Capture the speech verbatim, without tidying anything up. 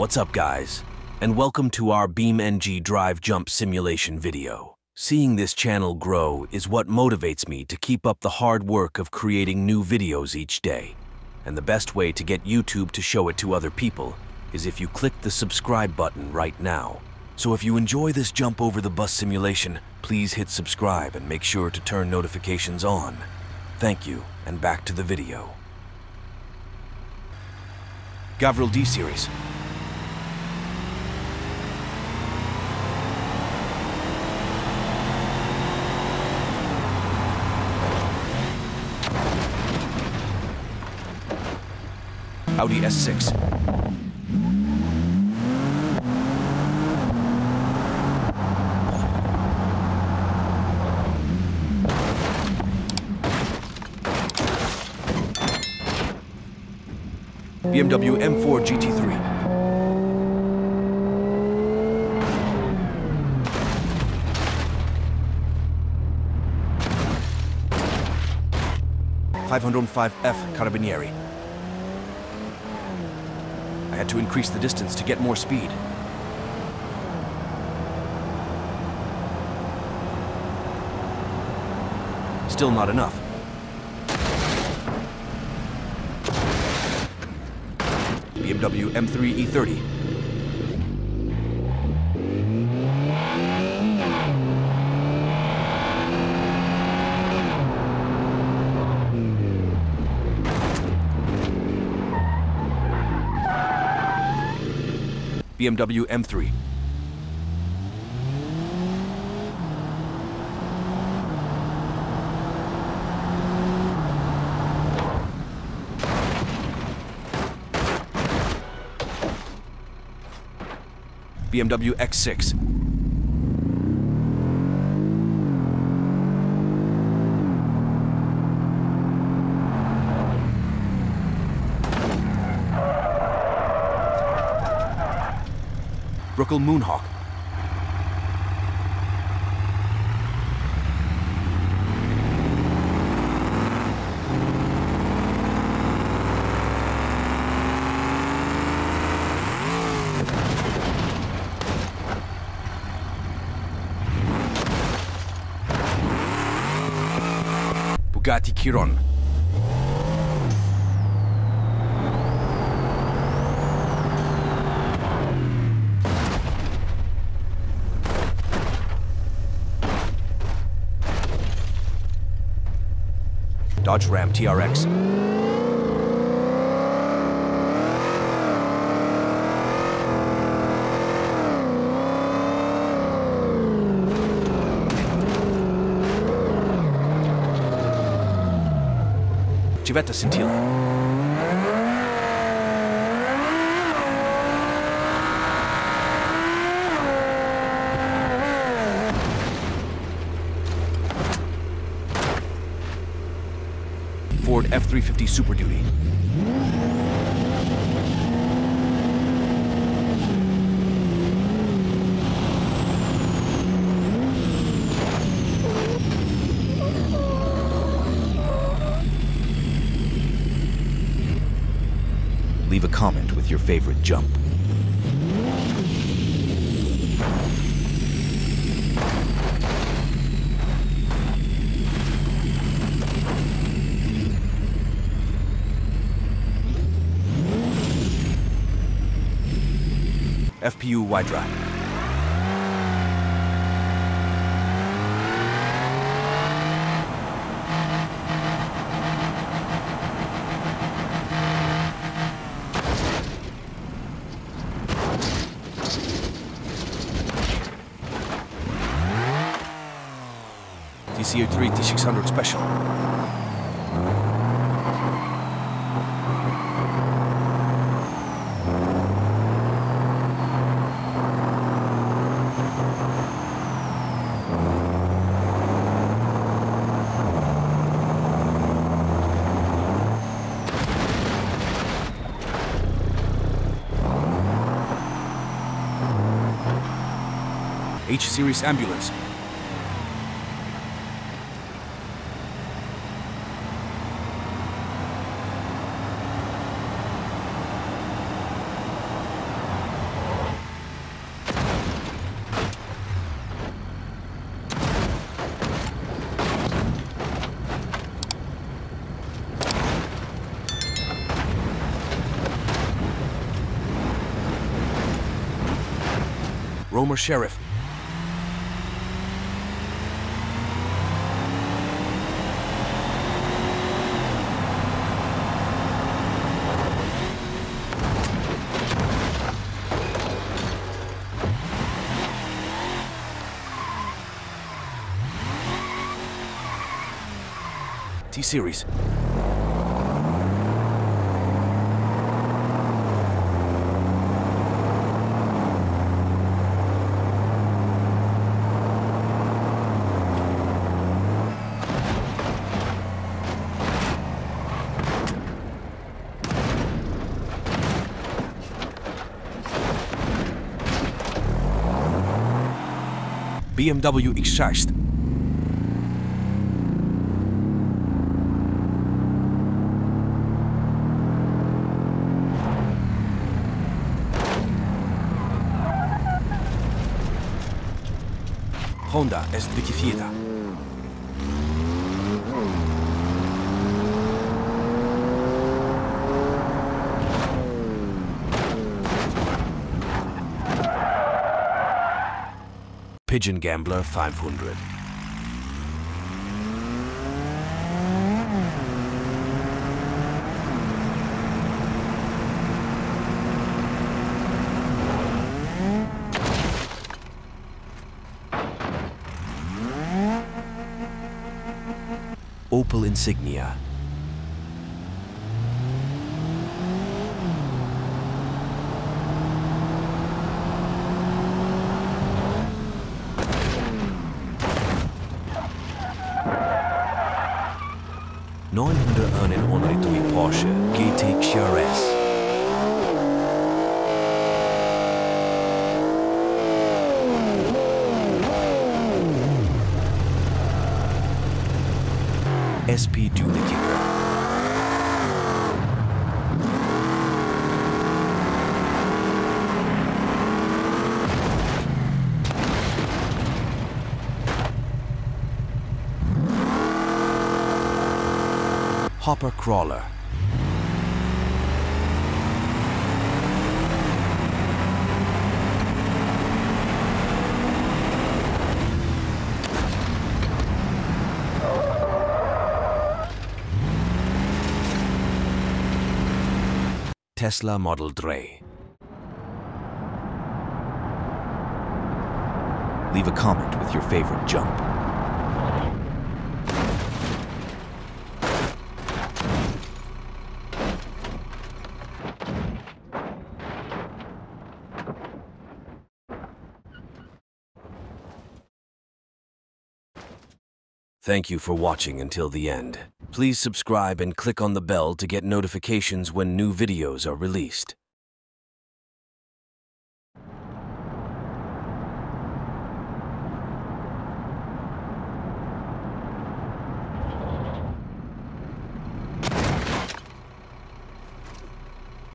What's up, guys, and welcome to our BeamNG Drive Jump Simulation video. Seeing this channel grow is what motivates me to keep up the hard work of creating new videos each day. And the best way to get YouTube to show it to other people is if you click the subscribe button right now. So if you enjoy this jump over the bus simulation, please hit subscribe and make sure to turn notifications on. Thank you, and back to the video. Gavril D-Series. Audi S six. B M W M four G T three. five oh five F Carabinieri. I had to increase the distance to get more speed. Still not enough. B M W M three E thirty. B M W M three. B M W X six. Bruckell Moonhawk. Bugatti Chiron. Dodge Ram T R X. Civetta Scintilla. Ford F three fifty Superduty. Leave a comment with your favorite jump. F P U Wydra. T C eighty-three T six hundred Special. H Series Ambulance. Roamer Sheriff. T-Series. B M W X six. Honda S two thousand. Pigeon Gambler five hundred. Opel Insignia. neun neun zwei Porsche G T drei R S. S P Dunekicker. Hopper Crawler. Tesla Model three. Leave a comment with your favorite jump. Thank you for watching until the end. Please subscribe and click on the bell to get notifications when new videos are released.